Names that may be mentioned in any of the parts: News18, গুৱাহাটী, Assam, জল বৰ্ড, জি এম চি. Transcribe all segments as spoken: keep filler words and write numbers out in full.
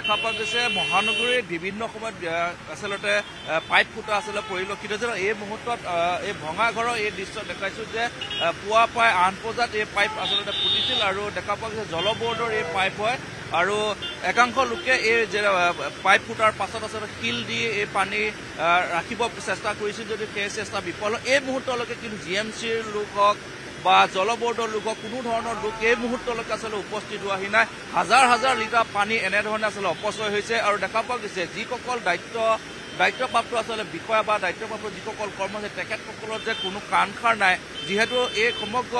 দেখা পোৱা গৈছে। মহানগৰীৰ বিভিন্ন সময়ত আচলতে পাইপ ফুটা আচলতে পৰিলক্ষিত হৈছে। এই মুহূৰ্তত এই ভঙা ঘৰৰ এই দৃশ্য দেখাইছোঁ যে পুৱা প্ৰায় আঠ বজাত এই পাইপ আচলতে ফুটিছিল আৰু দেখা পোৱা গৈছে জল বৰ্ডৰ এই পাইপ হয় আৰু একাংশ লোকে এই পাইপ ফুটাৰ পাছত আচলতে শিল দি এই পানী ৰাখিব চেষ্টা কৰিছিল যদিও সেই চেষ্টা বিফল। এই মুহূৰ্তলৈকে কিন্তু জি এম চিৰ লোক হওক বা জল বৰ্ডৰ লোকক কোনো ধৰণৰ লোক এই মুহূৰ্তলৈকে আচলতে উপস্থিত হোৱাহি নাই। হাজাৰ হাজাৰ লিটাৰ পানী এনেধৰণে আচলতে অপচয় হৈছে আৰু দেখা পোৱা গৈছে যিসকল দায়িত্ব দায়িত্বপ্ৰাপ্ত আচলতে বিষয়া বা দায়িত্বপ্ৰাপ্ত যিসকল কৰ্মচাৰী তেখেতসকলৰ যে কোনো কাণষাৰ নাই। যিহেতু এই সমগ্ৰ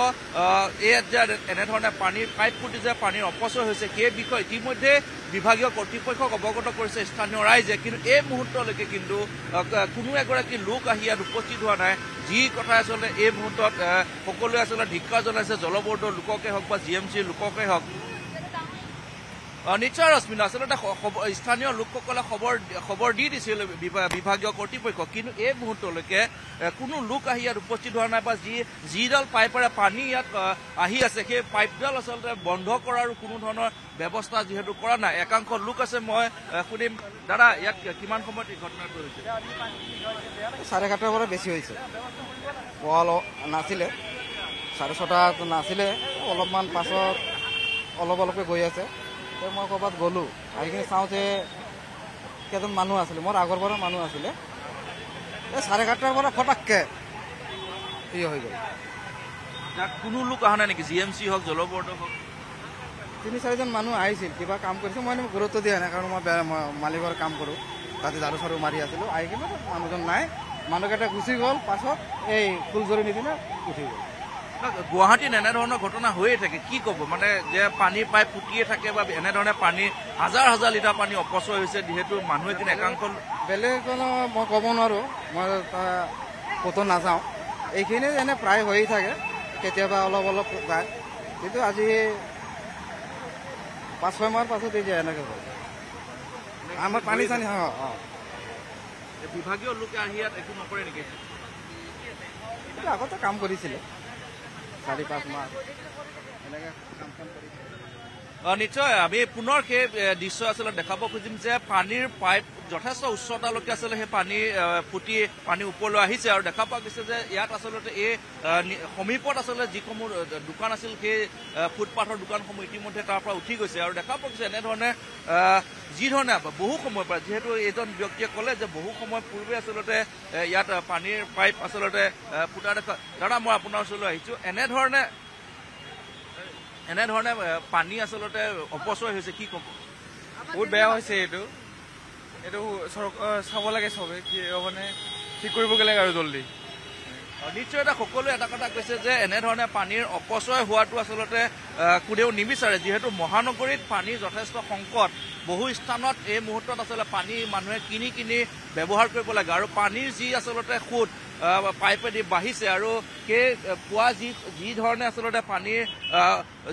এই যে এনেধৰণে পানীৰ পাইপ ফুটি যে পানীৰ অপচয় হৈছে সেই বিষয়ে ইতিমধ্যে বিভাগীয় কৰ্তৃপক্ষক অৱগত কৰিছে স্থানীয় ৰাইজে, কিন্তু এই মুহূৰ্তলৈকে কিন্তু কোনো এগৰাকী লোক আহি ইয়াত উপস্থিত হোৱা নাই। যি কথা আচলতে এই মুহূৰ্তত সকলোৱে আচলতে ধিক্কাৰ জনাইছে, জল বৰ্ডৰ লোককে হওক বা জি এম চিৰ লোককে হওক। নিশ্চয় ৰশ্মিনা, আচলতে স্থানীয় লোকসকলে খবৰ খবৰ দি দিছিল বিভাগীয় কৰ্তৃপক্ষক, কিন্তু এই মুহূৰ্তলৈকে কোনো লোক আহি ইয়াত উপস্থিত হোৱা নাই বা যি যিডাল পাইপেৰে পানী ইয়াত আহি আছে সেই পাইপডাল আচলতে বন্ধ কৰাৰ কোনো ধৰণৰ ব্যৱস্থা যিহেতু কৰা নাই। একাংশ লোক আছে, মই সুধিম দাদা ইয়াত কিমান সময়ত এই ঘটনাটো হৈছে? চাৰে এঘাৰটাৰ পৰা বেছি হৈছে, নাছিলে চাৰে ছটাত নাছিলে, অলপমান পাছত অলপ অলপকৈ গৈ আছে। মই ক'ৰবাত গ'লোঁ, আহি কিনে চাওঁ যে কেইজন মানুহ আছিলে, মোৰ আগৰ পৰা মানুহ আছিলে। এই চাৰে এঘাৰটাৰ পৰা ফটাককৈ ইয়ে হৈ গ'ল। যাক কোনো লোক অহা নাই নেকি? জি এম চি হওক, জল বৰ্ড হওক, তিনি চাৰিজন মানুহ আহিছিল, কিবা কাম কৰিছিল। মই গুৰুত্ব দিয়া নাই, কাৰণ মই মালিকৰ কাম কৰোঁ, তাতে ঝাৰু চাৰু মাৰি আছিলোঁ। আহি কিনে মানুহজন নাই, মানুহকেইটা গুচি গ'ল, পাছত এই ফুলজৰি নিদিনা উঠি গ'ল। গুৱাহাটীত এনেধৰণৰ ঘটনা হৈয়ে থাকে, কি ক'ব মানে যে পানীৰ পাইপ ফুটিয়ে থাকে বা এনেধৰণে পানী হাজাৰ হাজাৰ লিটাৰ পানী অপচয় হৈছে। যিহেতু মানুহে কিন্তু একাংশ বেলেগ মই ক'ব নোৱাৰোঁ, মই ক'তো নাযাওঁ, এইখিনি এনে প্ৰায় হৈয়ে থাকে, কেতিয়াবা অলপ অলপ যায়, কিন্তু আজি পাঁচ ছয় মাহৰ পাছত এই যে এনেকৈ হ'ল। আমাৰ পানী চানী বিভাগীয় লোকে আহি ইয়াত একো নকৰে নেকি? আগতে কাম কৰিছিলে চাৰি পাঁচ মাহ এনেকৈ কাম কাম কৰি। নিশ্চয় আমি পুনৰ সেই দৃশ্য আচলতে দেখাব খুজিম যে পানীৰ পাইপ যথেষ্ট উচ্চতালৈকে আচলতে সেই পানী ফুটি পানী ওপৰলৈ আহিছে আৰু দেখা পোৱা গৈছে যে ইয়াত আচলতে এই সমীপত আচলতে যিসমূহ দোকান আছিল সেই ফুটপাথৰ দোকানসমূহ ইতিমধ্যে তাৰ পৰা উঠি গৈছে আৰু দেখা পোৱা গৈছে এনেধৰণে যিধৰণে বহু সময়ৰ পৰা, যিহেতু এইজন ব্যক্তিয়ে ক'লে যে বহু সময় পূৰ্বে আচলতে ইয়াত পানীৰ পাইপ আচলতে ফুটা দেখা। দাদা মই আপোনাৰ ওচৰলৈ আহিছোঁ, এনেধৰণে এনেধৰণে পানী আচলতে অপচয় হৈছে, কি ক'ব? বহুত বেয়া হৈছে এইটো, এইটো চাব লাগে চবে, কি মানে ঠিক কৰিবগৈ লাগে আৰু জলদি। নিশ্চয় এটা সকলোৱে এটা কথা কৈছে যে এনেধৰণে পানীৰ অপচয় হোৱাটো আচলতে কোনেও নিবিচাৰে। যিহেতু মহানগৰীত পানীৰ যথেষ্ট সংকট, বহু স্থানত এই মুহূৰ্তত আচলতে পানী মানুহে কিনি কিনি ব্যৱহাৰ কৰিব লাগে আৰু পানীৰ যি আচলতে সোঁত পাইপেদি বাঢ়িছে আৰু সেই পোৱা যি যি ধৰণে আচলতে পানীৰ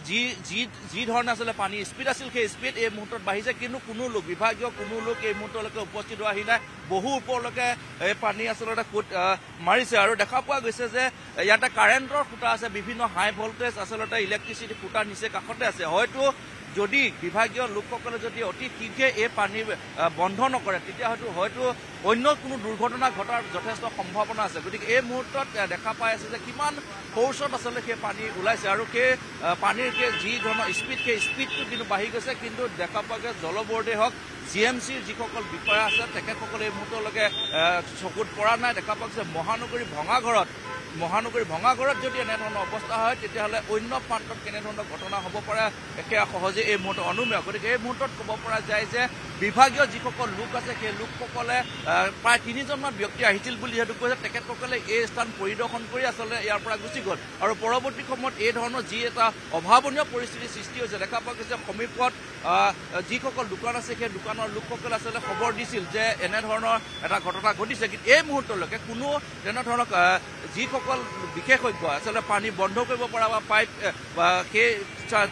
যি যি যি ধৰণে আচলতে পানীৰ স্পীড আছিল সেই স্পীড এই মুহূৰ্তত বাঢ়িছে, কিন্তু কোনো লোক বিভাগীয় কোনো লোক এই মুহূৰ্তলৈকে উপস্থিত হোৱা আহি নাই। বহু ওপৰলৈকে এই পানী আচলতে সোঁত মাৰিছে আৰু দেখা পোৱা গৈছে যে ইয়াতে কাৰেণ্টৰ খুঁটা আছে, বিভিন্ন হাই ভল্টেজ আচলতে ইলেক্ট্ৰিচিটি খুঁটাৰ নিচে কাষতে আছে। হয়তো যদি বিভাগীয় লোকসকলে যদি অতি শীঘ্ৰে এই পানী বন্ধ নকৰে তেতিয়া হয়তো হয়তো অন্য কোনো দুৰ্ঘটনা ঘটাৰ যথেষ্ট সম্ভাৱনা আছে। গতিকে এই মুহূৰ্তত দেখা পাই আছে যে কিমান ফৰ্চত আচলতে সেই পানী ওলাইছে আৰু সেই পানীৰ সেই যি ধৰণৰ স্পীড সেই স্পীডটো কিন্তু বাঢ়ি গৈছে। কিন্তু দেখা পোৱা গৈছে জল বৰ্ডেই হওক, জি এম চিৰ যিসকল বিষয়া আছে তেখেতসকলে এই মুহূৰ্তলৈকে চকুত পৰা নাই। দেখা পোৱা গৈছে মহানগৰী ভঙাঘৰত মহানগৰী ভঙাঘৰত যদি এনেধৰণৰ অৱস্থা হয় তেতিয়াহ'লে অন্য প্ৰান্তত কেনেধৰণৰ ঘটনা হ'ব পাৰে সেয়া সহজে এই মুহূৰ্তত অনুমেয়। গতিকে এই মুহূৰ্তত ক'ব পৰা যায় যে বিভাগীয় যিসকল লোক আছে সেই লোকসকলে প্ৰায় তিনিজনমান ব্যক্তি আহিছিল বুলি যিহেতু কৈছে, তেখেতসকলে এই স্থান পৰিদৰ্শন কৰি আচলতে ইয়াৰ পৰা গুচি গ'ল আৰু পৰৱৰ্তী সময়ত এই ধৰণৰ যি এটা অভাৱনীয় পৰিস্থিতিৰ সৃষ্টি হৈছে। দেখা পোৱা গৈছে সমীপত যিসকল দোকান আছে সেই দোকানৰ লোকসকলে আচলতে খবৰ দিছিল যে এনেধৰণৰ এটা ঘটনা ঘটিছে, কিন্তু এই মুহূৰ্তলৈকে কোনো তেনেধৰণৰ যিসকল যিসকল বিশেষজ্ঞ আসলে পানি বন্ধ কৰিব পৰা বা পাইপ বা সেই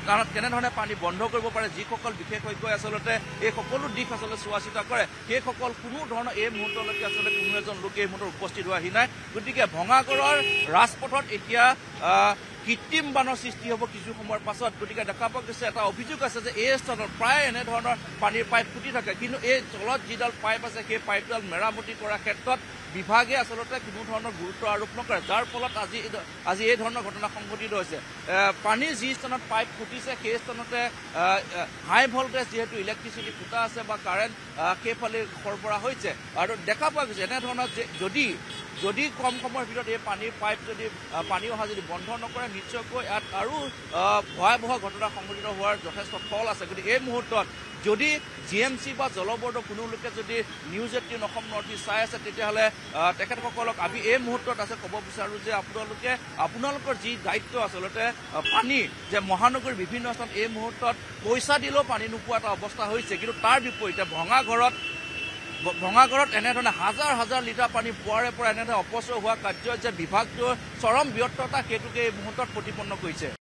কাৰণে কেনেধৰণে পানি বন্ধ কৰিব পাৰে যিসকল বিশেষজ্ঞ আসলে এই সকলো দিশ আসলে চোৱা চিতা কৰে সেই সকল কোনো ধৰণৰ এই মুহূৰ্তলৈকে আসলে কোনো এজন লোক এই মুহূৰ্তত উপস্থিত হোৱা নাই। গতিকে ভঙাগড়ৰ ৰাজপথত এতিয়া কৃত্ৰিম বানৰ সৃষ্টি হব কিছু সময়ৰ পাছত। গতিকে দেখা পোৱা গৈছে এটা অভিযোগ আছে যে এই স্থানত প্ৰায় এনেধৰণৰ পানীৰ পাইপ ফুটি থাকে, কিন্তু এই জলত যিডাল পাইপ আছে সেই পাইপডাল মেৰামতি কৰাৰ ক্ষেত্ৰত বিভাগে আসলে কোনো ধৰণৰ গুৰুত্ব আৰোপ নকৰে, যাৰ ফলত আজি আজি এই ধৰণৰ ঘটনা সংঘটিত হৈছে। পানীৰ যি স্থানত পাইপ ফুটিছে সেই স্থানতে হাই ভল্টেজ যিহেতু ইলেক্ট্ৰিচিটি ফুটা আছে বা কাৰেণ্ট সেইফালে সৰবৰাহ হৈছে আৰু দেখা পোৱা গৈছে এনেধৰণৰ যদি যদি কম সময়ৰ ভিতৰত এই পানীৰ পাইপ যদি পানী অহা যদি বন্ধ নকৰে নিশ্চয়কৈ ইয়াত আৰু ভয়াৱহ ঘটনা সংঘটিত হোৱাৰ যথেষ্ট ফল আছে। গতিকে এই মুহূৰ্তত যদি জি এম চি বা জল বৰ্ডৰ কোনো লোকে যদি news eighteen Assam north east চাই আছে তেতিয়াহ'লে তেখেতসকলক আমি এই মুহূৰ্তত আছে ক'ব বিচাৰোঁ যে আপোনালোকে আপোনালোকৰ যি দায়িত্ব আচলতে পানী যে মহানগৰীৰ বিভিন্ন স্থানত এই মুহূৰ্তত পইচা দিলেও পানী নোপোৱা এটা অৱস্থা হৈছে, কিন্তু তাৰ বিপৰীতে ভঙাগড়ত ভঙাগড়ত এনেধৰণে হাজাৰ হাজাৰ লিটাৰ পানী পোৱাৰে পৰা এনেধৰণে অপচয় হোৱা কাৰ্যত যে বিভাগটোৰ চৰম ব্যৰ্থতা সেইটোকে এই মুহূৰ্তত প্ৰতিপন্ন কৰিছে।